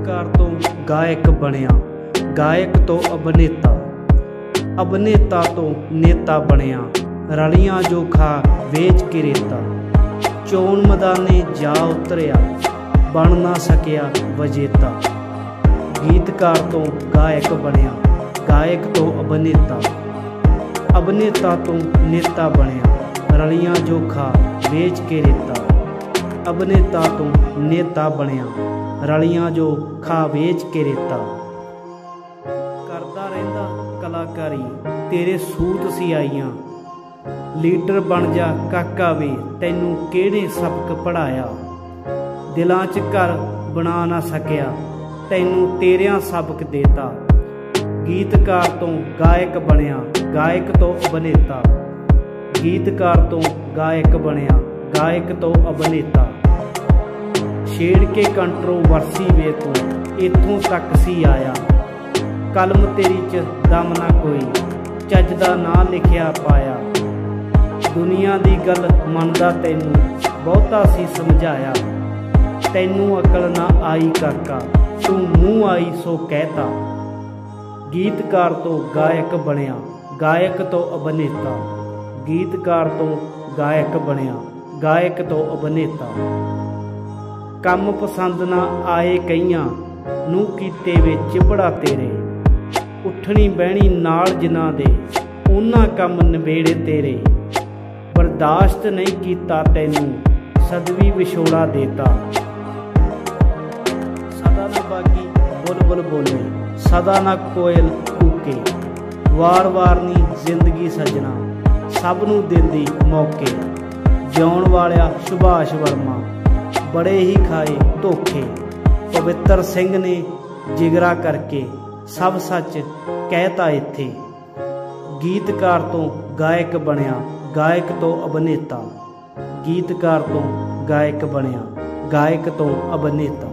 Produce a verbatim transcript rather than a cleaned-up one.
गीतकार तो गायक बनिया, गायक तो अभिनेता, अभिनेता तो नेता बनिया। रलियां जो खा वेच के रेता, चोन मैदाने जा उतरिया, बन ना सकिया वजेता। गीतकार तो गायक बनिया, गायक तो अभिनेता, अभिनेता तो नेता बनिया। रलियां जो खा बेच के रेता, अभिनेता तो नेता बनिया। रलियां जो खा बेच के रेता। करदा रहंदा कलाकारी तेरे सूत सी आईयां, लीडर बन जा काका वे तैनू केड़े सबक पढ़ाया। दिलां च घर बना ना सकिया, तैनू तेरियां सबक देता। गीतकार तो गायक बनिया, गायक तो अभिनेता, गीतकार तो गायक बनिया, गायक तो अभिनेता। छेड़ के कंट्रोवर्सी वे तू इत्थों तक सी आया, कलम तेरी च दम ना कोई, चज दा ना लिखिया पाया। दुनिया दी गल मनदा तैनू बहुता सी समझाया, तैनू अकल ना आई काका, तू मूँह आई सो कहता। गीतकार तो गायक बनिया, गायक तो अभिनेता, गीतकार तो गायक बनिया, गायक तो अभिनेता। कम पसंद ना आए कईयां नूं कीते वे चिबड़ा तेरे, उठनी बहनी नाल जिन्हां दे उन्हां कम नबेड़े तेरे। बर्दाश्त नहीं कीता तैनू सदवी विछोड़ा देता। सदा ना बागी बुलबुल बोले, सदा ना कोयल कूके, वार वार नी जिंदगी सजना सबनू देंदी मौके। जिउण वालिया सुभाष वर्मा बड़े ही खाए धोखे, पवित्र सिंह ने जिगरा करके सब सच कहता इत्थे। गीतकार तो गायक बनिया, गायक तो अभिनेता, गीतकार तो गायक बनिया, गायक तो अभिनेता।